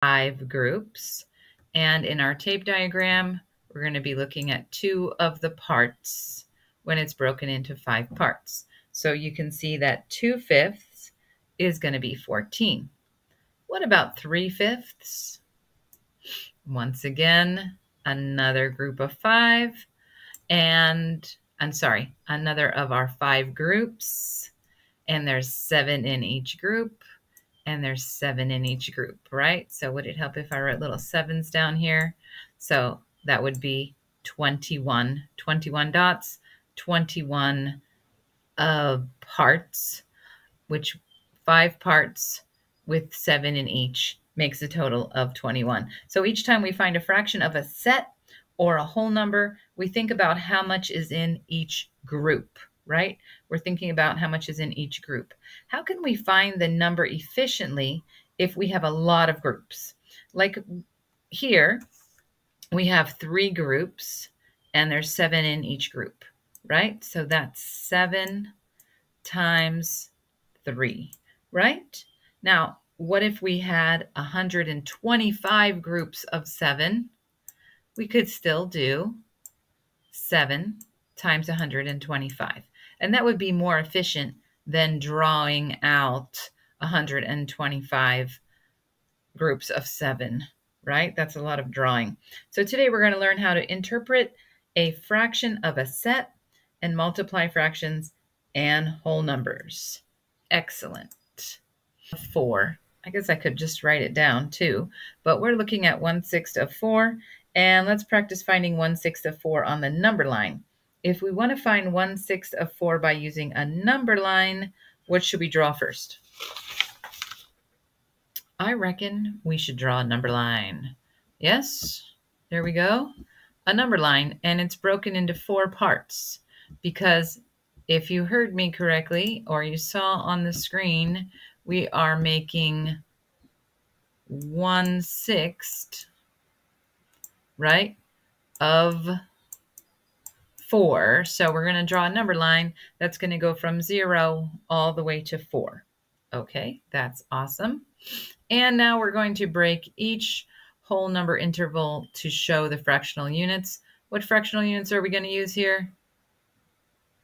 5 groups. And in our tape diagram, we're going to be looking at 2 of the parts when it's broken into 5 parts. So you can see that 2/5 is going to be 14. What about 3/5? Once again, another group of 5. And I'm sorry, another of our 5 groups. And there's 7 in each group. And there's 7 in each group, right? So would it help if I wrote little 7s down here? So that would be 21, 21 dots, 21 parts, which 5 parts with 7 in each makes a total of 21. So each time we find a fraction of a set or a whole number, we think about how much is in each group, right? We're thinking about how much is in each group. How can we find the number efficiently if we have a lot of groups? Like here, we have 3 groups and there's 7 in each group, right? So that's 7 times 3, right? Now, what if we had 125 groups of 7? We could still do 7 times 125. And that would be more efficient than drawing out 125 groups of 7, right? That's a lot of drawing. So today we're going to learn how to interpret a fraction of a set and multiply fractions and whole numbers. Excellent. 4. I guess I could just write it down too, but we're looking at 1/6 of 4, and let's practice finding 1/6 of 4 on the number line. If we want to find 1/6 of 4 by using a number line, what should we draw first? I reckon we should draw a number line. Yes, there we go. A number line, and it's broken into 4 parts because if you heard me correctly or you saw on the screen, we are making 1/6, right, of 4. So we're going to draw a number line that's going to go from 0 all the way to 4. Okay, that's awesome. And now we're going to break each whole number interval to show the fractional units. What fractional units are we going to use here?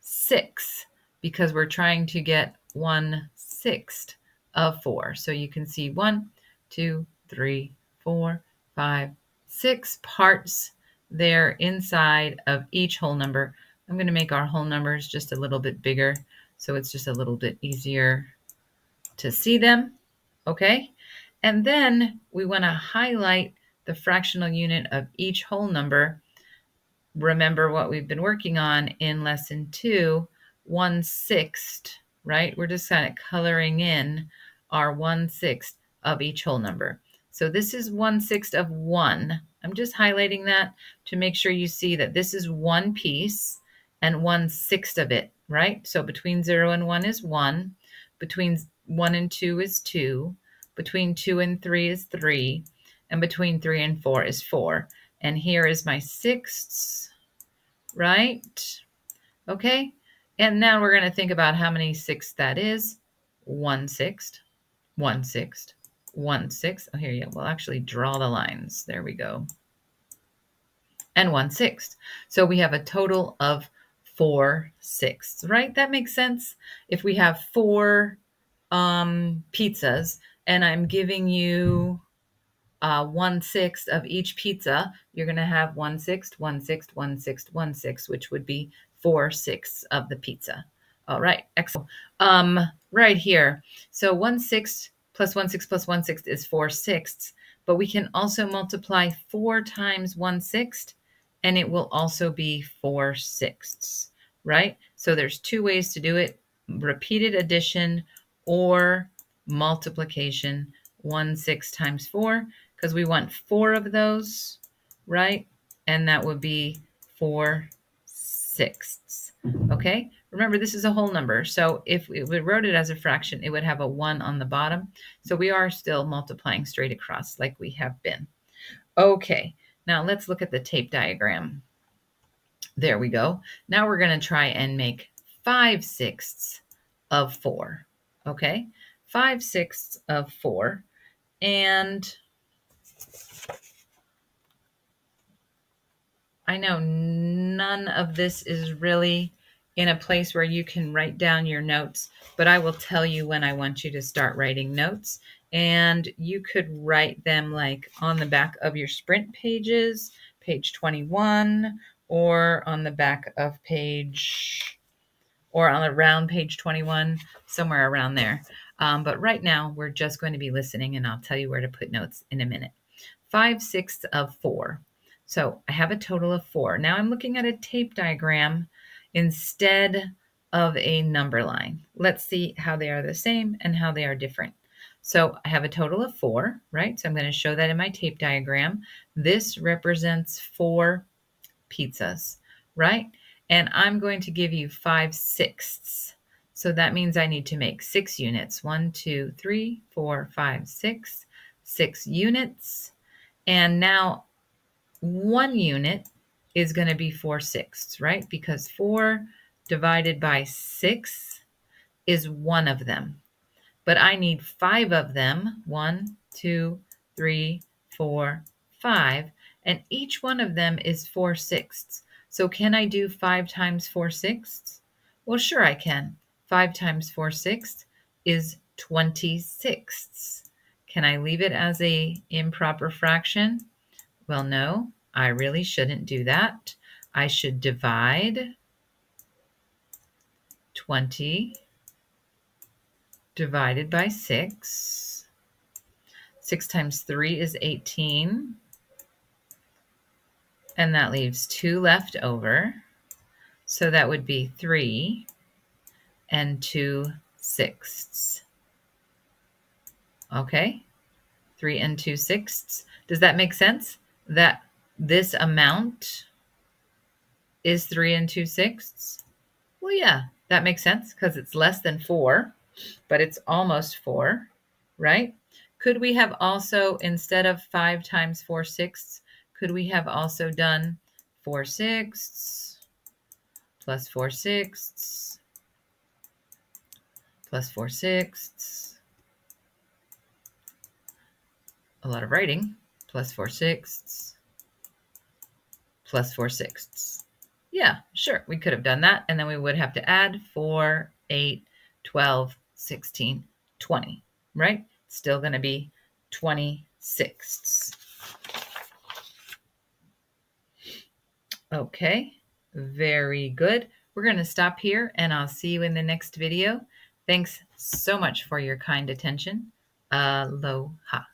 6, because we're trying to get 1/6 of 4. So you can see 1, 2, 3, 4, 5, 6 parts there inside of each whole number. I'm going to make our whole numbers just a little bit bigger so it's just a little bit easier to see them. Okay. And then we want to highlight the fractional unit of each whole number. Remember what we've been working on in lesson 2, 1/6, right? We're just kind of coloring in our 1/6 of each whole number. So this is 1/6 of 1. I'm just highlighting that to make sure you see that this is 1 piece and 1/6 of it, right? So between 0 and 1 is 1. Between 1 and 2 is 2. Between 2 and 3 is 3. And between 3 and 4 is 4. And here is my 6ths, right? Okay. And now we're going to think about how many 6ths that is. 1/6, 1/6, 1/6. Oh, here you go. We'll actually draw the lines. There we go. And 1/6. So we have a total of 4/6, right? That makes sense. If we have 4 pizzas and I'm giving you 1/6 of each pizza, you're going to have 1/6, 1/6, 1/6, 1/6, which would be 4/6 of the pizza. All right. Excellent. Right here. So 1/6 plus 1/6 plus 1/6 is 4/6, but we can also multiply 4 times 1/6 and it will also be 4/6, right? So there's 2 ways to do it: repeated addition or multiplication. 1/6 times 4, because we want 4 of those, right? And that would be 4/6. Okay. Remember, this is a whole number. So if we wrote it as a fraction, it would have a 1 on the bottom. So we are still multiplying straight across like we have been. Okay. Now let's look at the tape diagram. There we go. Now we're going to try and make 5/6 of 4. Okay. 5/6 of 4. And I know none of this is really in a place where you can write down your notes, but I will tell you when I want you to start writing notes. And you could write them like on the back of your Sprint pages, page 21, or on the back of page, or on around page 21, somewhere around there. But right now we're just going to be listening, and I'll tell you where to put notes in a minute. 5/6 of 4. So I have a total of 4. Now I'm looking at a tape diagram instead of a number line. Let's see how they are the same and how they are different. So I have a total of 4, right? So I'm going to show that in my tape diagram. This represents 4 pizzas, right? And I'm going to give you 5/6. So that means I need to make 6 units. 1, 2, 3, 4, 5, 6. 6 units. And now 1 unit is going to be 4/6, right? Because 4 divided by 6 is 1 of them. But I need 5 of them. 1, 2, 3, 4, 5. And each one of them is 4/6. So can I do 5 times 4/6? Well, sure I can. 5 times 4/6 is 20/6. Can I leave it as a improper fraction? Well, no, I really shouldn't do that. I should divide 20 divided by 6. 6 times 3 is 18. And that leaves 2 left over. So that would be 3 and 2/6. Okay, 3 and 2/6. Does that make sense? That this amount is 3 and 2/6? Well, yeah, that makes sense because it's less than 4, but it's almost 4, right? Could we have also, instead of 5 times 4/6, could we have also done 4/6 plus 4/6 plus 4/6? A lot of writing. Plus 4/6 plus 4/6. Yeah, sure, we could have done that. And then we would have to add 4, 8, 12, 16, 20, right? Still going to be 20/6. Okay, very good. We're going to stop here, and I'll see you in the next video. Thanks so much for your kind attention. Aloha.